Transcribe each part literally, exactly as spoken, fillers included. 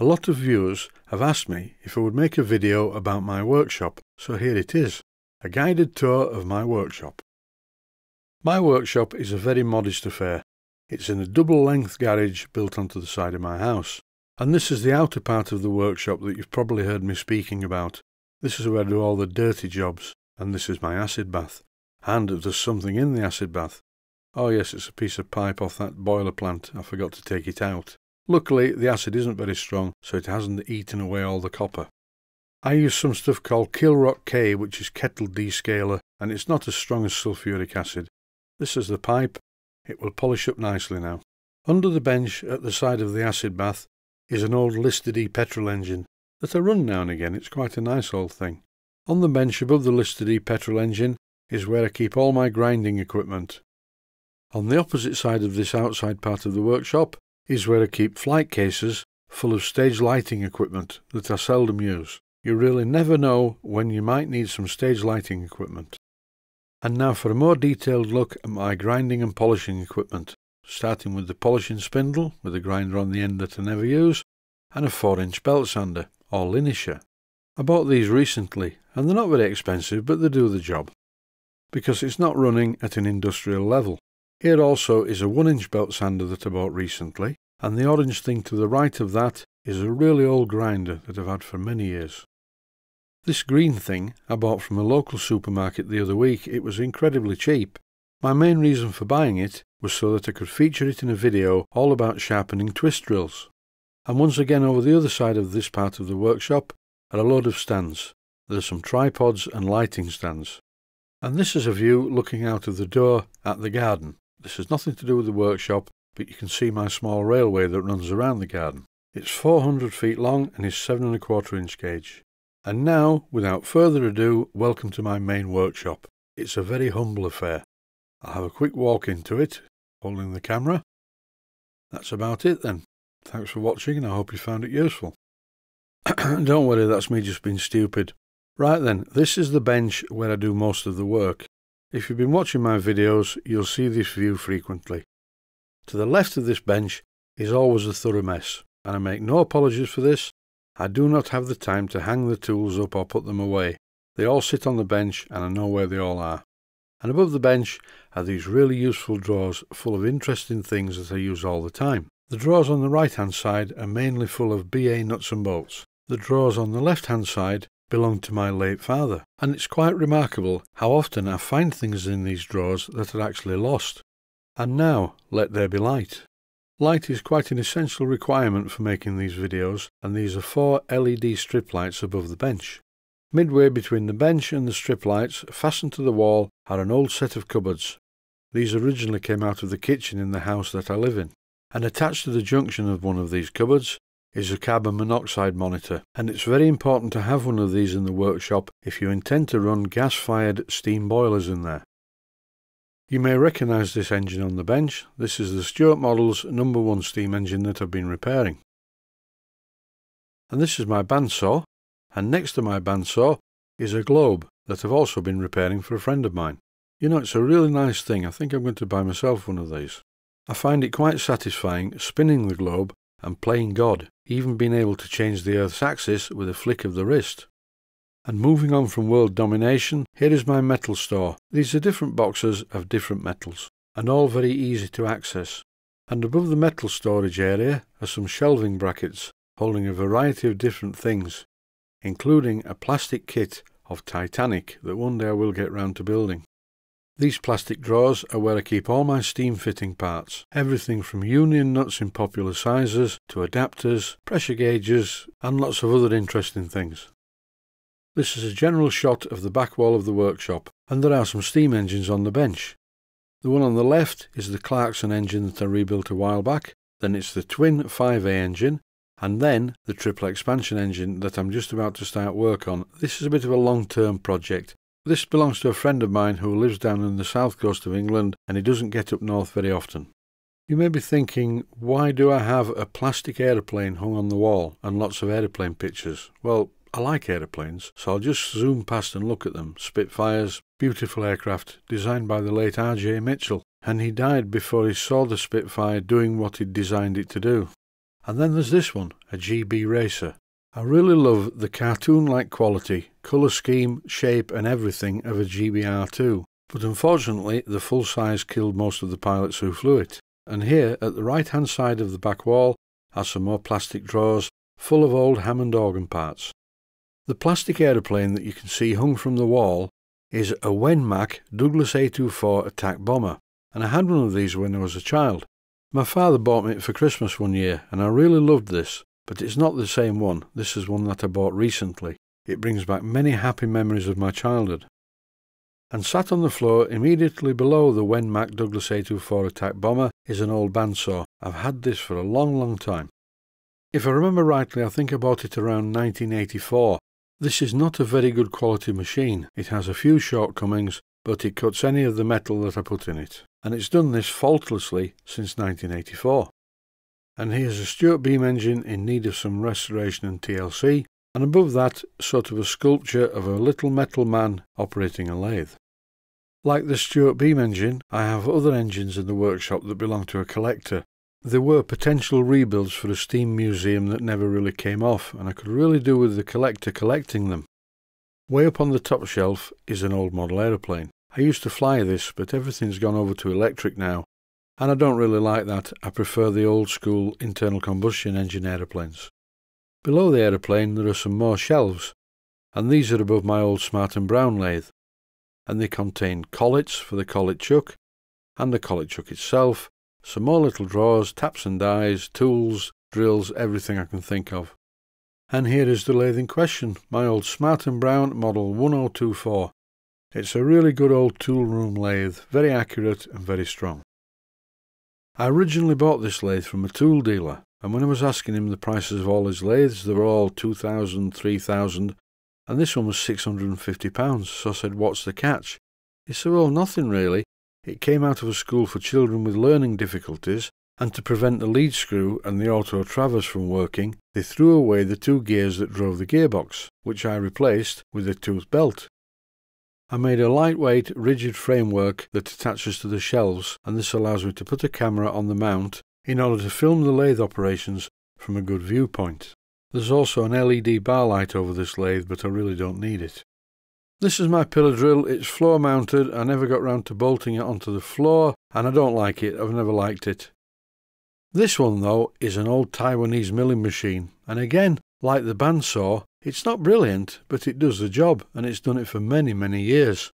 A lot of viewers have asked me if I would make a video about my workshop, so here it is, a guided tour of my workshop. My workshop is a very modest affair. It's in a double-length garage built onto the side of my house. And this is the outer part of the workshop that you've probably heard me speaking about. This is where I do all the dirty jobs, and this is my acid bath. And there's something in the acid bath. Oh yes, it's a piece of pipe off that boiler plant. I forgot to take it out. Luckily, the acid isn't very strong, so it hasn't eaten away all the copper. I use some stuff called Kilrock K, which is kettle descaler, and it's not as strong as sulfuric acid. This is the pipe. It will polish up nicely now. Under the bench, at the side of the acid bath, is an old Lister D petrol engine that I run now and again. It's quite a nice old thing. On the bench above the Lister D petrol engine is where I keep all my grinding equipment. On the opposite side of this outside part of the workshop is where I keep flight cases full of stage lighting equipment that I seldom use. You really never know when you might need some stage lighting equipment. And now for a more detailed look at my grinding and polishing equipment, starting with the polishing spindle with a grinder on the end that I never use, and a four inch belt sander, or linisher. I bought these recently, and they're not very expensive, but they do the job, because it's not running at an industrial level. Here also is a one inch belt sander that I bought recently, and the orange thing to the right of that is a really old grinder that I've had for many years. This green thing I bought from a local supermarket the other week. It was incredibly cheap. My main reason for buying it was so that I could feature it in a video all about sharpening twist drills. And once again, over the other side of this part of the workshop are a load of stands. There are some tripods and lighting stands. And this is a view looking out of the door at the garden. This has nothing to do with the workshop, but you can see my small railway that runs around the garden. It's four hundred feet long and is seven and a quarter inch gauge. And now, without further ado, welcome to my main workshop. It's a very humble affair. I'll have a quick walk into it, holding the camera. That's about it then. Thanks for watching, and I hope you found it useful. Don't worry, that's me just being stupid. Right then, this is the bench where I do most of the work. If you've been watching my videos, you'll see this view frequently. To the left of this bench is always a thorough mess, and I make no apologies for this. I do not have the time to hang the tools up or put them away. They all sit on the bench, and I know where they all are. And above the bench are these really useful drawers full of interesting things that I use all the time. The drawers on the right-hand side are mainly full of B A nuts and bolts. The drawers on the left-hand side belonged to my late father, and it's quite remarkable how often I find things in these drawers that are actually lost. And now, let there be light. Light is quite an essential requirement for making these videos, and these are four L E D strip lights above the bench. Midway between the bench and the strip lights, fastened to the wall, are an old set of cupboards. These originally came out of the kitchen in the house that I live in, and attached to the junction of one of these cupboards is a carbon monoxide monitor, and it's very important to have one of these in the workshop if you intend to run gas-fired steam boilers in there. You may recognise this engine on the bench. This is the Stuart Models number one steam engine that I've been repairing. And this is my bandsaw, and next to my bandsaw is a globe that I've also been repairing for a friend of mine. You know, it's a really nice thing. I think I'm going to buy myself one of these. I find it quite satisfying spinning the globe and playing God, even being able to change the Earth's axis with a flick of the wrist. And moving on from world domination, here is my metal store. These are different boxes of different metals, and all very easy to access. And above the metal storage area are some shelving brackets holding a variety of different things, including a plastic kit of Titanic that one day I will get round to building. These plastic drawers are where I keep all my steam fitting parts, everything from union nuts in popular sizes to adapters, pressure gauges, and lots of other interesting things. This is a general shot of the back wall of the workshop, and there are some steam engines on the bench. The one on the left is the Clarkson engine that I rebuilt a while back, then it's the twin five A engine, and then the triple expansion engine that I'm just about to start work on. This is a bit of a long-term project. This belongs to a friend of mine who lives down in the south coast of England, and he doesn't get up north very often. You may be thinking, why do I have a plastic aeroplane hung on the wall and lots of aeroplane pictures? Well, I like aeroplanes, so I'll just zoom past and look at them. Spitfires, beautiful aircraft, designed by the late R J Mitchell, and he died before he saw the Spitfire doing what he'd designed it to do. And then there's this one, a G B Racer. I really love the cartoon-like quality, colour scheme, shape and everything of a G B R two, but unfortunately the full size killed most of the pilots who flew it. And here, at the right-hand side of the back wall, are some more plastic drawers full of old Hammond organ parts. The plastic aeroplane that you can see hung from the wall is a Wenmac Douglas A twenty-four attack bomber, and I had one of these when I was a child. My father bought me it for Christmas one year, and I really loved this, but it's not the same one. This is one that I bought recently. It brings back many happy memories of my childhood. And sat on the floor immediately below the Wenmac Douglas A twenty-four attack bomber is an old bandsaw. I've had this for a long, long time. If I remember rightly, I think I bought it around nineteen eighty-four. This is not a very good quality machine. It has a few shortcomings, but it cuts any of the metal that I put in it. And it's done this faultlessly since nineteen eighty-four. And here's a Stuart Beam engine in need of some restoration and T L C. And above that, sort of a sculpture of a little metal man operating a lathe. Like the Stuart Beam engine, I have other engines in the workshop that belong to a collector. There were potential rebuilds for a steam museum that never really came off, and I could really do with the collector collecting them. Way up on the top shelf is an old model aeroplane. I used to fly this, but everything's gone over to electric now, and I don't really like that. I prefer the old school internal combustion engine aeroplanes. Below the aeroplane there are some more shelves, and these are above my old Smart and Brown lathe, and they contain collets for the collet chuck, and the collet chuck itself, some more little drawers, taps and dies, tools, drills, everything I can think of. And here is the lathe in question, my old Smart and Brown model one oh two four. It's a really good old tool room lathe, very accurate and very strong. I originally bought this lathe from a tool dealer, and when I was asking him the prices of all his lathes, they were all two thousand pounds, three thousand pounds, and this one was six hundred and fifty pounds, so I said, what's the catch? He said, well, nothing really. It came out of a school for children with learning difficulties, and to prevent the lead screw and the auto traverse from working, they threw away the two gears that drove the gearbox, which I replaced with a tooth belt. I made a lightweight, rigid framework that attaches to the shelves, and this allows me to put a camera on the mount in order to film the lathe operations from a good viewpoint. There's also an L E D bar light over this lathe, but I really don't need it. This is my pillar drill. It's floor mounted. I never got round to bolting it onto the floor, and I don't like it. I've never liked it. This one though is an old Taiwanese milling machine, and again, like the bandsaw, it's not brilliant, but it does the job, and it's done it for many, many years.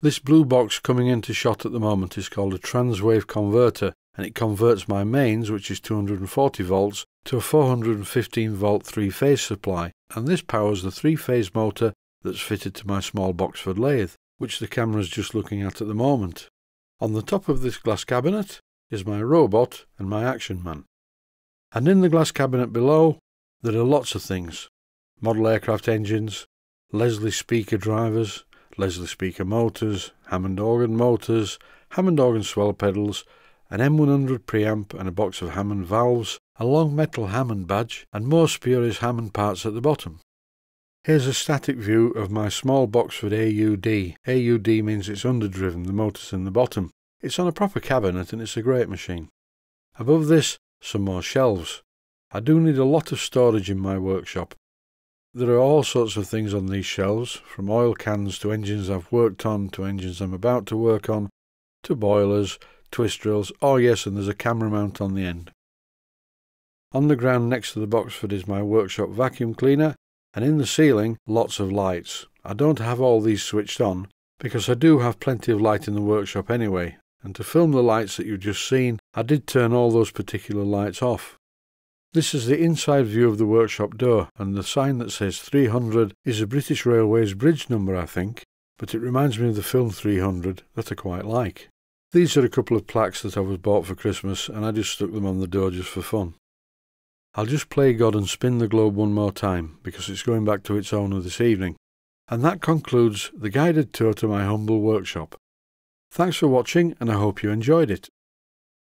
This blue box coming into shot at the moment is called a transwave converter, and it converts my mains, which is two hundred and forty volts, to a four hundred and fifteen volt three-phase supply, and this powers the three-phase motor that's fitted to my small Boxford lathe, which the camera's just looking at at the moment. On the top of this glass cabinet is my robot and my action man. And in the glass cabinet below, there are lots of things. Model aircraft engines, Leslie speaker drivers, Leslie speaker motors, Hammond organ motors, Hammond organ swell pedals, an M one hundred preamp and a box of Hammond valves, a long metal Hammond badge, and more spurious Hammond parts at the bottom. Here's a static view of my small Boxford A U D. A U D means it's underdriven, the motor's in the bottom. It's on a proper cabinet and it's a great machine. Above this, some more shelves. I do need a lot of storage in my workshop. There are all sorts of things on these shelves, from oil cans to engines I've worked on, to engines I'm about to work on, to boilers, twist drills, oh yes, and there's a camera mount on the end. On the ground next to the Boxford is my workshop vacuum cleaner, and in the ceiling lots of lights. I don't have all these switched on because I do have plenty of light in the workshop anyway, and to film the lights that you've just seen I did turn all those particular lights off. This is the inside view of the workshop door, and the sign that says three hundred is a British Railways bridge number I think, but it reminds me of the film three hundred that I quite like. These are a couple of plaques that I was bought for Christmas, and I just stuck them on the door just for fun. I'll just play God and spin the globe one more time, because it's going back to its owner this evening. And that concludes the guided tour to my humble workshop. Thanks for watching, and I hope you enjoyed it.